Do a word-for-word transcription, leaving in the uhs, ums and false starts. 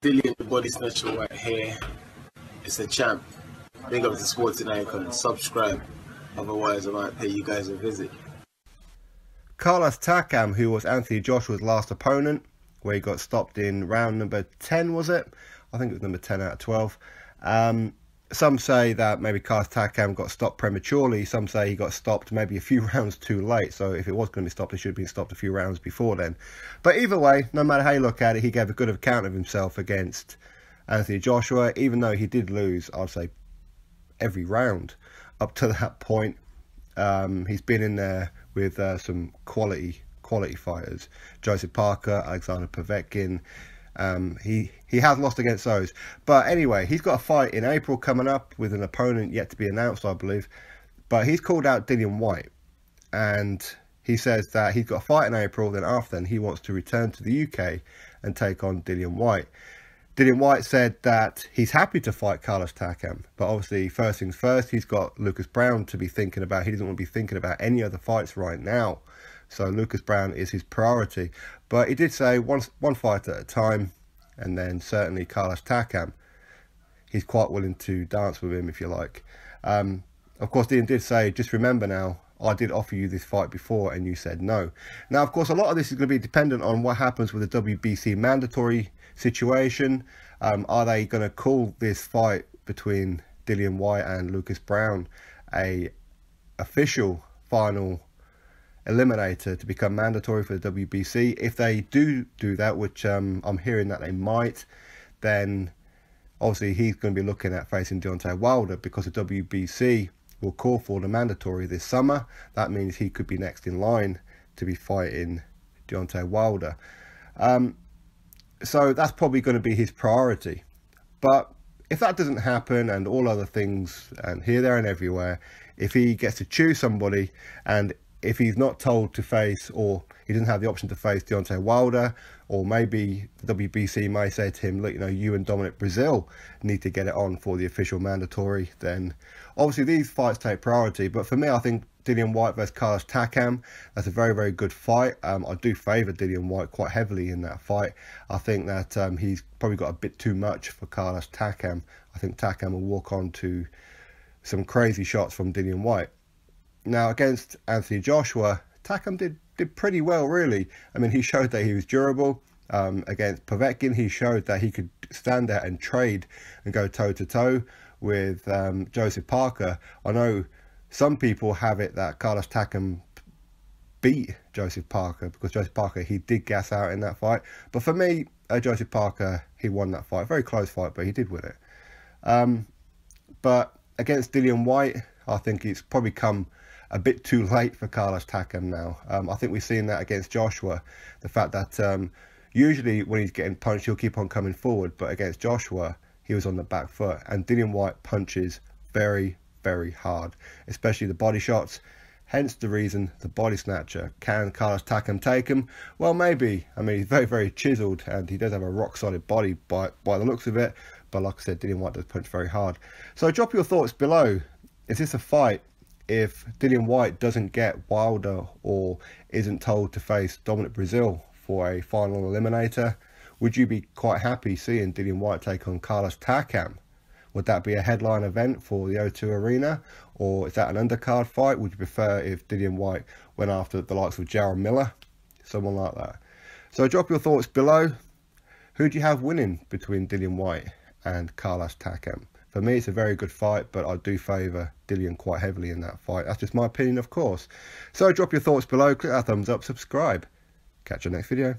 Dillian the Body Snatcher right here. It's a champ. Big up to Sporting Icon. Subscribe. Otherwise, I might pay you guys a visit. Carlos Takam, who was Anthony Joshua's last opponent, where he got stopped in round number ten, was it? I think it was number ten out of twelve. Um, some say that maybe Carlos Takam got stopped prematurely. Some say he got stopped maybe a few rounds too late. So if it was going to be stopped, it should have been stopped a few rounds before then. But either way, no matter how you look at it, he gave a good account of himself against Anthony Joshua, even though he did lose, I'd say, every round up to that point. Um, he's been in there with uh, some quality quality fighters. Joseph Parker, Alexander Povetkin. Um, he, he has lost against those. But anyway, he's got a fight in April coming up with an opponent yet to be announced, I believe. But he's called out Dillian Whyte. And he says that he's got a fight in April. Then after then, he wants to return to the U K and take on Dillian Whyte. Dillian Whyte said that he's happy to fight Carlos Takam, but obviously first things first, he's got Lucas Browne to be thinking about. He doesn't want to be thinking about any other fights right now. So Lucas Browne is his priority. But he did say one, one fight at a time, and then certainly Carlos Takam. He's quite willing to dance with him, if you like. Um, of course, Dillian did say, just remember now, I did offer you this fight before and you said no. Now, of course, a lot of this is going to be dependent on what happens with the W B C mandatory situation. Um, are they going to call this fight between Dillian Whyte and Lucas Browne a official final eliminator to become mandatory for the W B C? If they do do that, which um, I'm hearing that they might, then obviously he's going to be looking at facing Deontay Wilder, because the W B C will call for the mandatory this summer. That means he could be next in line to be fighting Deontay Wilder. Um, so that's probably going to be his priority. But if that doesn't happen, and all other things, and here, there and everywhere, if he gets to choose somebody, and if he's not told to face, or he doesn't have the option to face Deontay Wilder, or maybe the W B C may say to him, look, you know, you and Dominic Breazeale need to get it on for the official mandatory, then obviously these fights take priority. But for me, I think Dillian Whyte versus Carlos Takam, that's a very, very good fight. Um, I do favour Dillian Whyte quite heavily in that fight. I think that um, he's probably got a bit too much for Carlos Takam. I think Takam will walk on to some crazy shots from Dillian Whyte. Now, against Anthony Joshua, Takam did, did pretty well, really. I mean, he showed that he was durable. Um, against Povetkin, he showed that he could stand out and trade and go toe-to-toe with um, Joseph Parker. I know some people have it that Carlos Takam beat Joseph Parker, because Joseph Parker, he did gas out in that fight. But for me, uh, Joseph Parker, he won that fight. Very close fight, but he did win it. Um, but against Dillian Whyte, I think it's probably come a bit too late for Carlos Takam now. Um, I think we've seen that against Joshua. The fact that um, usually when he's getting punched, he'll keep on coming forward. But against Joshua, he was on the back foot. And Dillian Whyte punches very, very hard, especially the body shots. Hence the reason the Body Snatcher. Can Carlos Takam take him? Well, maybe. I mean, he's very, very chiseled, and he does have a rock-solid body by, by the looks of it. But like I said, Dillian Whyte does punch very hard. So drop your thoughts below. Is this a fight if Dillian Whyte doesn't get Wilder, or isn't told to face Dominic Breazeale for a final eliminator? Would you be quite happy seeing Dillian Whyte take on Carlos Takam? Would that be a headline event for the O two Arena? Or is that an undercard fight? Would you prefer if Dillian Whyte went after the likes of Jared Miller? Someone like that. So drop your thoughts below. Who do you have winning between Dillian Whyte and Carlos Takam? For me, it's a very good fight, but I do favour Dillian quite heavily in that fight. That's just my opinion, of course. So drop your thoughts below, click that thumbs up, subscribe. Catch you next video.